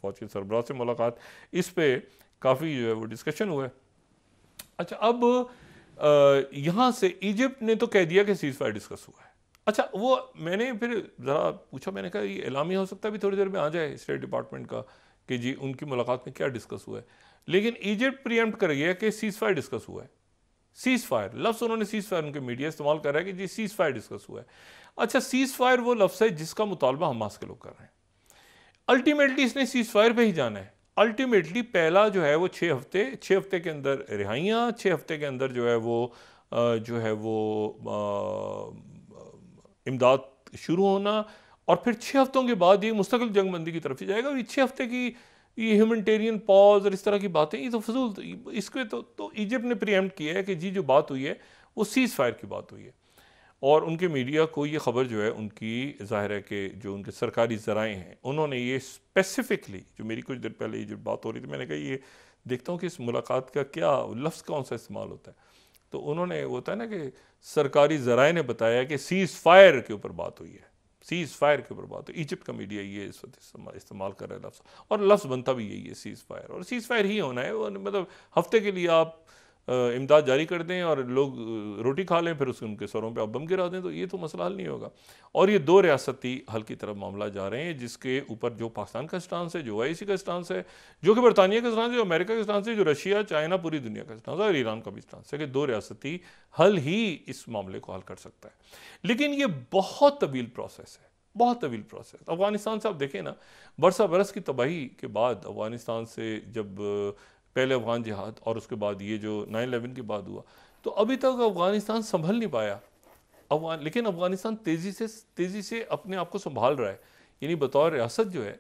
फ़ौज के सरबराह से मुलाकात, इस पर काफ़ी जो है वो डिस्कशन हुआ है। अच्छा अब यहाँ से इजिप्ट ने तो कह दिया कि सीज़ फायर डिस्कस हुआ है। अच्छा वो मैंने फिर ज़रा पूछा, मैंने कहा ये एलामिया हो सकता है भी थोड़ी देर में आ जाए स्टेट डिपार्टमेंट का कि जी उनकी मुलाकात में क्या डिस्कस हुआ है, लेकिन इजिप्ट प्रीएम्प्ट कर गया कि सीज़ फायर डिस्कस हुआ है। सीज़ फायर लफ्ज़ उन्होंने सीज़ फायर उनके मीडिया इस्तेमाल कर रहा है कि जी सीज़ फायर डिस्कस हुआ है। अच्छा सीज़ फायर वो लफ्ज़ है जिसका मुतालबा हमास के लोग कर रहे हैं, अल्टीमेटली इसने सीज़ फायर पर ही जाना है। अल्टीमेटली पहला जो है वो छः हफ्ते छः हफ्ते के अंदर रिहाइयाँ, छः हफ्ते के अंदर जो है वो जो है वो इमदाद शुरू होना, और फिर छः हफ्तों के बाद ये मुस्तकिल जंगबंदी की तरफ ही जाएगा। और ये छः हफ्ते की ये ह्यूमनिटेरियन पॉज और इस तरह की बातें ये तो फजूल, इसके तो तो इजिप्ट ने प्रीएम्प्ट किया है कि जी जो बात हुई है वो सीज़ फायर की बात हुई है। और उनके मीडिया को ये ख़बर जो है उनकी ज़ाहिर है कि जो उनके सरकारी ज़राए हैं उन्होंने ये स्पेसिफिकली, जो मेरी कुछ देर पहले इजिप्ट बात हो रही थी, मैंने कहा ये देखता हूँ कि इस मुलाकात का क्या लफ्ज़ कौन सा इस्तेमाल होता है, तो उन्होंने होता है ना कि सरकारी ज़राए ने बताया कि सीज़ फायर के ऊपर बात हुई है, सीज़ फायर के ऊपर बात हो। इजिप्ट का मीडिया ये इस वक्त इस्तेमाल कर रहा है लफ्ज़, और लफ्ज़ बनता भी यही है सीज़ फायर, और सीज़ फायर ही होना है। मतलब हफ्ते के लिए आप इमदाद जारी कर दें और लोग रोटी खा लें, फिर उसके उनके सरों पे आप बम गिरा दें, तो ये तो मसला हल नहीं होगा। और ये दो रियासती हल की तरफ मामला जा रहे हैं जिसके ऊपर जो पाकिस्तान का स्टांस है, जो आई सी का स्टांस है, जो कि बरतानिया का स्टांस है, जो अमेरिका का स्टांस है, जो रशिया चाइना पूरी दुनिया का स्टांस है, और ईरान का भी स्टांस है कि दो रियासती हल ही इस मामले को हल कर सकता है। लेकिन ये बहुत तवील प्रोसेस है, बहुत तवील प्रोसेस। अफगानिस्तान से आप देखें ना, बरसा बरस की तबाही के बाद अफगानिस्तान से जब पहले अफगान जिहाद और उसके बाद ये जो नाइन इलेवन के बाद हुआ, तो अभी तक अफगानिस्तान संभल नहीं पाया। अफगान लेकिन अफगानिस्तान तेज़ी से तेज़ी से अपने आप को संभाल रहा है, यानी बतौर रियासत जो है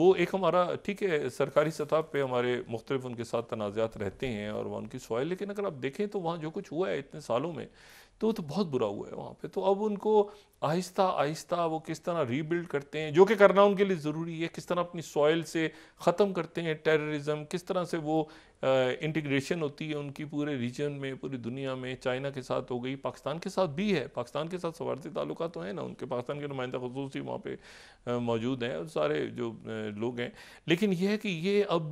वो एक हमारा ठीक है सरकारी सतह पे हमारे मुख्तलिफ उनके साथ तनाज़ात रहते हैं और वह उनकी सवाल, लेकिन अगर आप देखें तो वहाँ जो कुछ हुआ है इतने सालों में तो तो बहुत बुरा हुआ है वहाँ पे। तो अब उनको आहिस्ता आहिस्ता वो किस तरह रीबिल्ड करते हैं, जो कि करना उनके लिए ज़रूरी है, किस तरह अपनी सॉइल से ख़त्म करते हैं टेररिज्म, किस तरह से वो इंटीग्रेशन होती है उनकी पूरे रीजन में, पूरी दुनिया में। चाइना के साथ हो गई, पाकिस्तान के साथ भी है, पाकिस्तान के साथ सवारती ताल्लुक तो हैं ना उनके, पाकिस्तान के नुमाइंदा खसूसी वहाँ पर मौजूद हैं और सारे जो लोग हैं। लेकिन यह है कि ये अब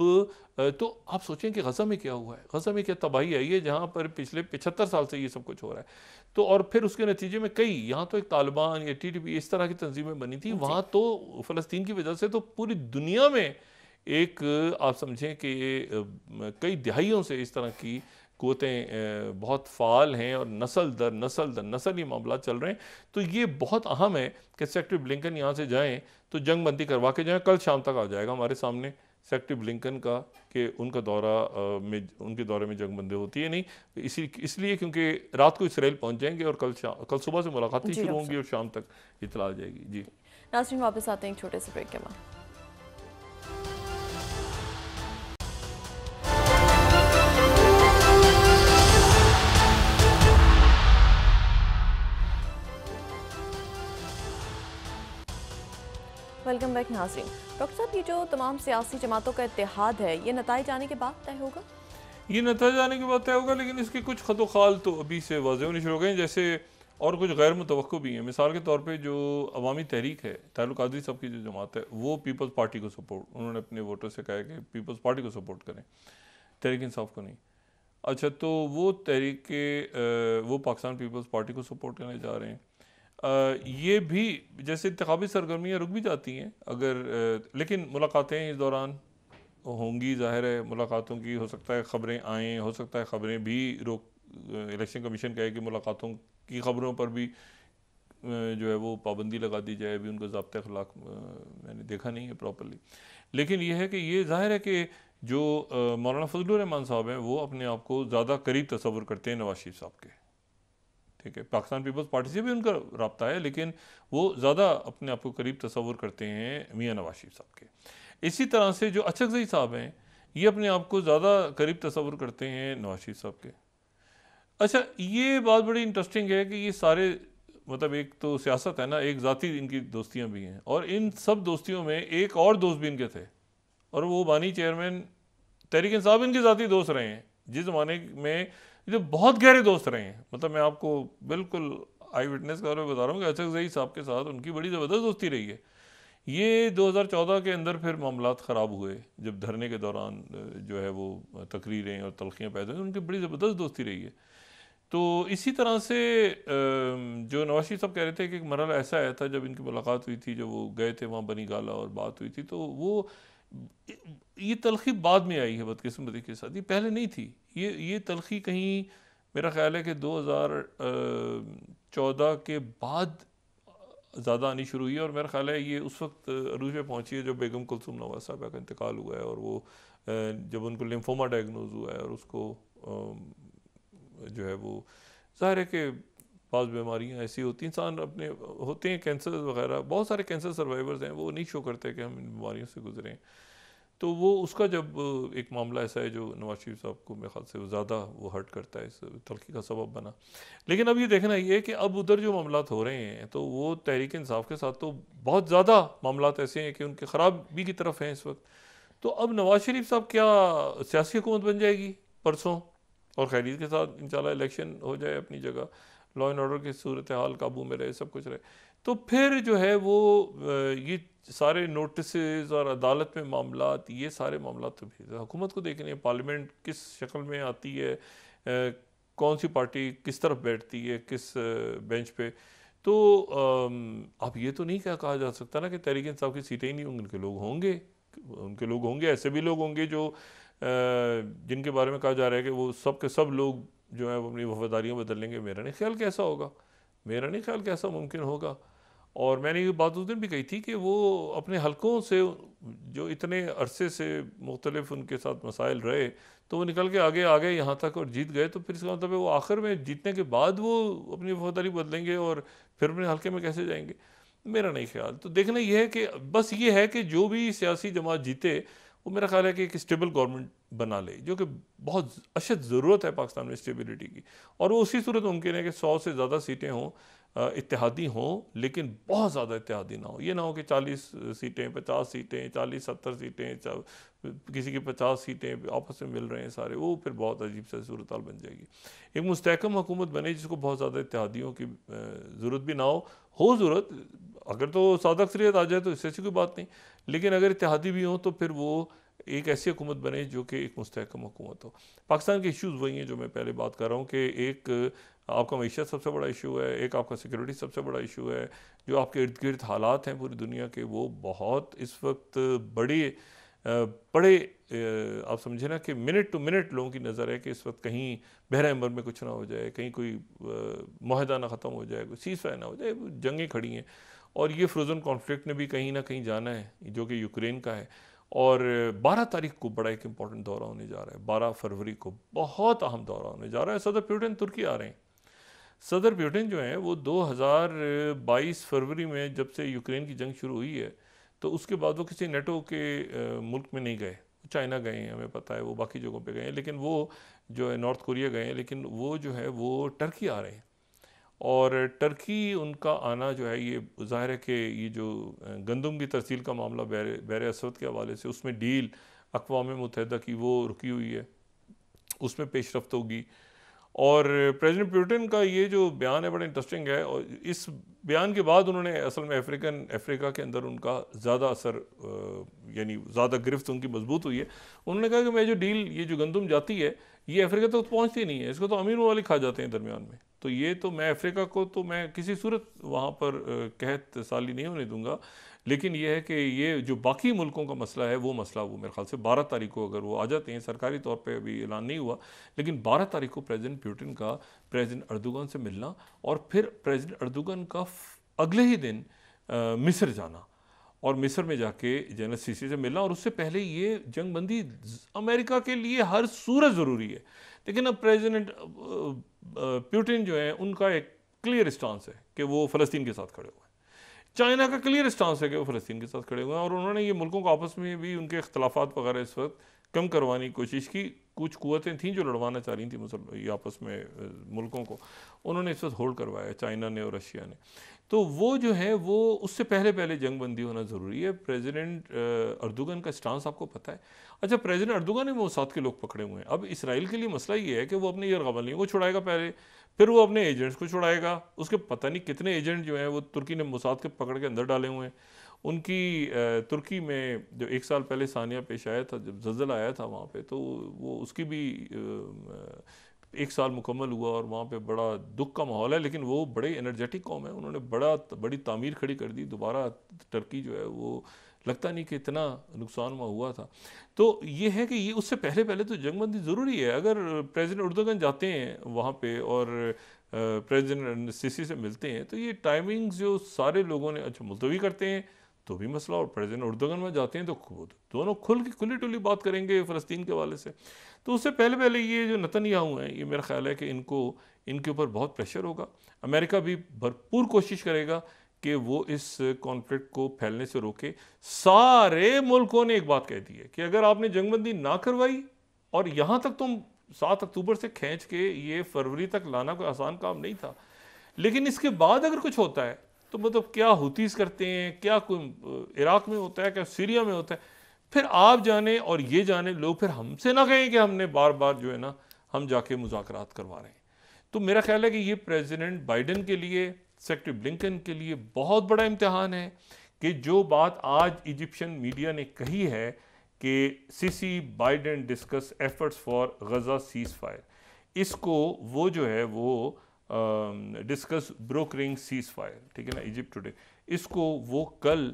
तो आप सोचें कि गज़ा में क्या हुआ है, गज़ा में क्या तबाही आई है जहाँ पर पिछले पचहत्तर साल से ये सब कुछ हो रहा है। तो और फिर उसके नतीजे में कई, यहाँ तो एक तालिबान या टी टी पी इस तरह की तंजीमें बनी थी, वहाँ तो फ़लस्तीन की वजह से तो पूरी दुनिया में एक आप समझें कि कई दहाइयों से इस तरह की कुतें बहुत फ़ाल हैं और नस्ल दर नस्ल दर नस्ल ये मामला चल रहे हैं। तो ये बहुत अहम है कि सेक्रेटरी ब्लिंकन यहाँ से जाएँ तो जंग बंदी करवा के जाएँ। कल शाम तक आ जाएगा हमारे सामने सेक्रेटरी ब्लिंकन का कि उनका दौरा में, उनके दौरे में जंगबंदी होती है नहीं, इसी इसलिए क्योंकि रात को इसराइल पहुंच जाएंगे और कल शाम कल सुबह से मुलाकातें शुरू होंगी और शाम तक इतला आ जाएगी। जी नाज़रीन, वापस आते हैं एक छोटे से ब्रेक के बाद। वेलकम बैक नाज़रीन। डॉक्टर साहब, ये जो तमाम सियासी जमातों का इत्तेहाद है, ये नताइज आने के बाद तय होगा, ये नताइज आने के बाद तय होगा, लेकिन इसके कुछ खतोखाल तो अभी से वाज़े होने शुरू हो गए, जैसे और कुछ गैर मुतवक्को भी हैं। मिसाल के तौर पे जो अवामी तहरीक है, ताहिर कादरी साहब की जो जमात है, वो पीपल्स पार्टी को सपोर्ट, उन्होंने अपने वोटर से कहा कि पीपल्स पार्टी को सपोर्ट करें, तहरीक इंसाफ को नहीं। अच्छा, तो वो तहरीक के वो पाकिस्तान पीपल्स पार्टी को सपोर्ट करने जा रहे हैं। आ, ये भी जैसे इंतखाबी सरगर्मियाँ रुक भी जाती हैं अगर, आ, लेकिन मुलाकातें इस दौरान होंगी, जाहिर है मुलाकातों की हो सकता है ख़बरें आएँ, हो सकता है ख़बरें भी रोक, इलेक्शन कमीशन कहे कि मुलाकातों की ख़बरों पर भी जो है वो पाबंदी लगा दी जाए। अभी उनका ज़ाब्ता अखलाक मैंने देखा नहीं है प्रॉपरली, लेकिन यह है कि ये जाहिर है कि जो मौलाना फजलुर रहमान साहब हैं वो अपने आप को ज़्यादा करीब तस्वर करते हैं नवाज शरीफ साहब के, ठीक है। पाकिस्तान पीपल्स पार्टी से भी उनका रब्ता है, लेकिन वो ज़्यादा अपने आप को करीब तस्वर करते हैं मियाँ नवाज शरीफ साहब के। इसी तरह से जो अचकज़ई साहब हैं, ये अपने आप को ज़्यादा करीब तस्वर करते हैं नवाज शरीफ साहब के। अच्छा, ये बात बड़ी इंटरेस्टिंग है कि ये सारे, मतलब एक तो सियासत है ना, एक ज़ाती इनकी दोस्तियाँ भी हैं, और इन सब दोस्तियों में एक और दोस्त भी इनके थे, और वो बानी चेयरमैन तहरीक इंसाफ इनके ज़ाती दोस्त रहे हैं, जिस ज़माने में जो बहुत गहरे दोस्त रहे हैं। मतलब मैं आपको बिल्कुल आई विटनेस के बारे में बता रहा हूँ कि अचकज़ई साहब के साथ उनकी बड़ी ज़बरदस्त दोस्ती रही है। ये दो हज़ार चौदह के अंदर फिर मामलात ख़राब हुए, जब धरने के दौरान जो है वो तकरीरें और तलखियाँ पैदा हुई, उनकी बड़ी ज़बरदस्त दोस्ती रही है। तो इसी तरह से जो नवाज शरीफ साहब कह रहे थे कि एक मरहला ऐसा आया था जब इनकी मुलाकात हुई थी, जब वो गए थे वहाँ बनी गाला और बात हुई थी, तो वो ये तलखी बाद में आई है बदकिस्मती के साथ, ये पहले नहीं थी। ये ये तलखी कहीं, मेरा ख़्याल है कि दो हज़ार चौदह के बाद ज़्यादा आनी शुरू हुई है, और मेरा ख्याल है ये उस वक्त अरूज में पहुँची है जब बेगम कुलसुम नवाज़ साहबा का इंतकाल हुआ है, और वो जब उनको लिम्फोमा डायग्नोज हुआ है, और उसको जो है वो ज़ाहिर है कि बाज़ बीमारियाँ ऐसी होती, इंसान अपने होते हैं, कैंसर वगैरह, बहुत सारे कैंसर सर्वाइवर्स हैं, वो नहीं शो करते कि हम इन बीमारियों से गुजरें। तो वो उसका जब एक मामला ऐसा है जो नवाज शरीफ साहब को मेरे ख्याल से वो ज़्यादा वो हर्ट करता है, इस तलखी का सबब बना। लेकिन अब ये देखना ये है कि अब उधर जो मामलात हो रहे हैं, तो वो तहरीक इंसाफ के साथ तो बहुत ज़्यादा मामलात ऐसे हैं कि उनके ख़राबी की तरफ हैं इस वक्त। तो अब नवाज शरीफ साहब क्या सियासी हुकूमत बन जाएगी परसों, और खैरियत के साथ इंशाल्लाह इलेक्शन हो जाए, अपनी जगह लॉ एंड ऑर्डर की सूरत हाल काबू में रहे, सब कुछ रहे, तो फिर जो है वो ये सारे नोटिस और अदालत में मामला, ये सारे मामला तो भी हुकूमत को देखने हैं, पार्लियामेंट किस शक्ल में आती है, ए, कौन सी पार्टी किस तरफ बैठती है, किस बेंच पे। तो आप ये तो नहीं क्या कहा जा सकता ना कि तहरीक इंसाफ की सीटें ही नहीं होंगी, उनके लोग होंगे, उनके लोग होंगे, ऐसे भी लोग होंगे जो ए, जिनके बारे में कहा जा रहा है कि वो सब के सब लोग जो है वो अपनी वफादारियाँ बदल लेंगे। मेरा नहीं ख्याल कैसा होगा, मेरा नहीं ख्याल कैसा मुमकिन होगा। और मैंने ये बात उस दिन भी कही थी कि वो अपने हलकों से जो इतने अरसे से मुख्तलिफ उनके साथ मसाइल रहे, तो वो निकल के आगे आ गए यहाँ तक और जीत गए, तो फिर इसका मतलब है वो आखिर में जीतने के बाद वो अपनी वफादारी बदलेंगे और फिर अपने हलके में कैसे जाएंगे, मेरा नहीं ख्याल। तो देखना यह है कि बस ये है कि जो भी सियासी जमात जीते वो मेरा ख्याल है कि एक स्टेबल गवर्नमेंट बना ले, जो कि बहुत अशद ज़रूरत है पाकिस्तान में स्टेबिलिटी की। और वो उसी सूरत मुमकिन है कि सौ से ज़्यादा सीटें हों, इत्तेहादी हों, लेकिन बहुत ज़्यादा इत्तेहादी ना हो। ये ना हो कि चालीस सीटें, पचास सीटें, चालीस सत्तर सीटें, किसी की पचास सीटें आपस में मिल रहे हैं सारे, वो फिर बहुत अजीब सा सूरत हाल बन जाएगी। एक मुस्तहकम हुकूमत बने जिसको बहुत ज़्यादा इत्तेहादियों की ज़रूरत भी ना हो। हो ज़रूरत अगर तो सादा अक्सरियत आ जाए तो इससे ऐसी कोई बात नहीं, लेकिन अगर इत्तेहादी भी हों तो फिर वो एक ऐसी हुकूमत बने जो कि एक मुस्तहकम हुकूमत हो। पाकिस्तान के इश्यूज़ वही हैं जो मैं पहले बात कर रहा हूँ कि एक आपका मईशत सबसे बड़ा इशू है, एक आपका सिक्योरिटी सबसे बड़ा इशू है, जो आपके इर्द गिर्द हालात हैं पूरी दुनिया के वो बहुत इस वक्त बड़े बड़े आप समझे ना कि मिनट टू मिनट लोगों की नज़र है कि इस वक्त कहीं बहरा अंबर में कुछ ना हो जाए, कहीं कोई माहिदा ना ख़त्म हो जाए, कोई सीसा ना हो जाए, जंगें खड़ी हैं। और ये फ्रोज़न कॉन्फ्लिक्ट ने भी कहीं ना कहीं जाना है, जो कि यूक्रेन का है। और बारह तारीख को बड़ा एक इम्पॉर्टेंट दौरा होने जा रहा है, बारह फरवरी को बहुत अहम दौरा होने जा रहा है। सदर पुतिन तुर्की आ रहे हैं। सदर पुतिन जो हैं वो दो हज़ार बाईस फरवरी में जब से यूक्रेन की जंग शुरू हुई है तो उसके बाद वो किसी नेटो के मुल्क में नहीं गए। चाइना गए हैं, हमें पता है, वो बाकी जगहों पे गए हैं, लेकिन वो जो है नॉर्थ कोरिया गए हैं, लेकिन वो जो है वो टर्की आ रहे हैं। और टर्की उनका आना जो है ये ज़ाहिर है कि ये जो गंदम की तरसील का मामला बैर असद के हवाले से उसमें डील अक़वाम मुत्तहिदा की वो रुकी हुई है, उसमें पेशरफ्त होगी। और प्रेसिडेंट पुतिन का ये जो बयान है बड़ा इंटरेस्टिंग है, और इस बयान के बाद उन्होंने असल में अफ्रीकन अफ्रीका के अंदर उनका ज़्यादा असर यानी ज़्यादा गिरफ्त उनकी मजबूत हुई है। उन्होंने कहा कि मैं जो डील ये जो गंदम जाती है ये अफ्रीका तक तो पहुँचती नहीं है, इसको तो अमीरों वाले खा जाते हैं दरमियान में, तो ये तो मैं अफ्रीका को तो मैं किसी सूरत वहाँ पर कहत साली नहीं होने दूंगा। लेकिन यह है कि ये जो बाकी मुल्कों का मसला है वो मसला वो मेरे ख्याल से बारह तारीख को अगर वो आ जाते हैं, सरकारी तौर पे अभी ऐलान नहीं हुआ, लेकिन बारह तारीख को प्रेसिडेंट पुतिन का प्रेसिडेंट अर्दोगन से मिलना और फिर प्रेसिडेंट अर्दोगन का अगले ही दिन आ, मिस्र जाना और मिस्र में जाके जनरल सीसी से मिलना, और उससे पहले ये जंग बंदी अमेरिका के लिए हर सूरत ज़रूरी है। लेकिन अब प्रेसिडेंट पुतिन जो है उनका एक क्लियर स्टांस है कि वो फ़लस्तीन के साथ खड़े हुए हैं, चाइना का क्लियर स्टांस है कि वो फ़लस्तीन के साथ खड़े हुए हैं, और उन्होंने ये मुल्कों को आपस में भी उनके अख्तलाफात वगैरह इस वक्त कम करवाने की कोशिश की। कुछ कुव्वतें थीं जो लड़वाना चाह रही थी मुसलमान आपस में मुल्कों को, उन्होंने इस वक्त होल्ड करवाया चाइना ने और रशिया ने। तो वो जो है वो उससे पहले पहले जंग बंदी होना ज़रूरी है। प्रेसिडेंट अर्दोगन का स्टांस आपको पता है। अच्छा, प्रेसिडेंट अर्दोगन ने मोसाद के लोग पकड़े हुए हैं। अब इसराइल के लिए मसला ये है कि वो अपने यरगवालियों को छुड़ाएगा पहले, फिर वो अपने एजेंट्स को छुड़ाएगा। उसके पता नहीं कितने एजेंट जो हैं वो तुर्की ने मोसाद के पकड़ के अंदर डाले हुए हैं। उनकी तुर्की में जो एक साल पहले सानिया पेश आया था, जब जल्जला आया था वहाँ पे, तो वो उसकी भी एक साल मुकम्मल हुआ और वहाँ पे बड़ा दुख का माहौल है। लेकिन वो बड़े एनर्जेटिक कौम है, उन्होंने बड़ा बड़ी तामीर खड़ी कर दी। दोबारा टर्की जो है वो लगता नहीं कि इतना नुकसान वहाँ हुआ था। तो ये है कि ये उससे पहले पहले तो जंगबंदी ज़रूरी है। अगर प्रेसिडेंट अर्दोगन जाते हैं वहाँ पे और प्रेसिडेंट सीसी से मिलते हैं तो ये टाइमिंग जो सारे लोगों ने अच्छा मुलतवी करते हैं तो भी मसला, और प्रेसिडेंट अर्दोगन में जाते हैं तो दोनों खुल की खुली टुली बात करेंगे फ़लस्तीन के हवाले से। तो उससे पहले पहले ये जो नेतन्याहू हैं, ये मेरा ख्याल है कि इनको इनके ऊपर बहुत प्रेशर होगा। अमेरिका भी भरपूर कोशिश करेगा कि वो इस कॉन्फ्लिक्ट को फैलने से रोके। सारे मुल्कों ने एक बात कह दी है कि अगर आपने जंगबंदी ना करवाई और यहाँ तक तुम सात अक्टूबर से खींच के ये फरवरी तक लाना कोई आसान काम नहीं था, लेकिन इसके बाद अगर कुछ होता है तो मतलब क्या हूतीस करते हैं, क्या कोई इराक़ में होता है, क्या सीरिया में होता है, फिर आप जाने और ये जाने, लोग फिर हमसे ना कहें कि हमने बार बार जो है ना हम जाके मुज़ाकरात करवा रहे हैं। तो मेरा ख्याल है कि ये प्रेसिडेंट बाइडन के लिए, सेक्रेटरी ब्लिंकन के लिए बहुत बड़ा इम्तहान है कि जो बात आज इजिप्शियन मीडिया ने कही है कि Sisi Biden discuss efforts for Gaza ceasefire, इसको वो जो है वो डिस्कस ब्रोकरिंग सीज फायर, ठीक है ना, इजिप्ट टुडे, इसको वो कल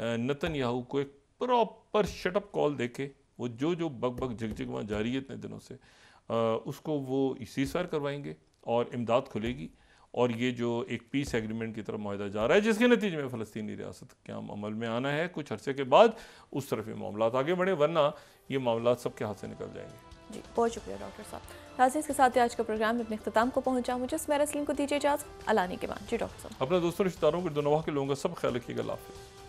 नेतन्याहू को एक प्रॉपर शटअप कॉल देके वो जो जो बग बग झिकझिक वहाँ जारी है इतने दिनों से आ, उसको वो सीज फायर करवाएंगे और इमदाद खुलेगी। और ये जो एक पीस एग्रीमेंट की तरफ माहिदा जा रहा है जिसके नतीजे में फ़लस्तीनी रियासत का अमल में आना है कुछ अरसे के बाद, उस तरफ ये मामला आगे बढ़े, वरना ये मामला सबके हाथ से निकल जाएंगे। जी, बहुत शुक्रिया डॉक्टर साहब। नाज़रीन, इसके साथ ही आज का प्रोग्राम अपने अख्ताम को पहुँचा। मुझे इस मैरासलीम को दीजिए इजाज़त अलाने के बाद। जी डॉक्टर साहब, अपने दोस्तों रिश्तेदारों के दुनिया के लोगों का सब ख्याल रखिएगा।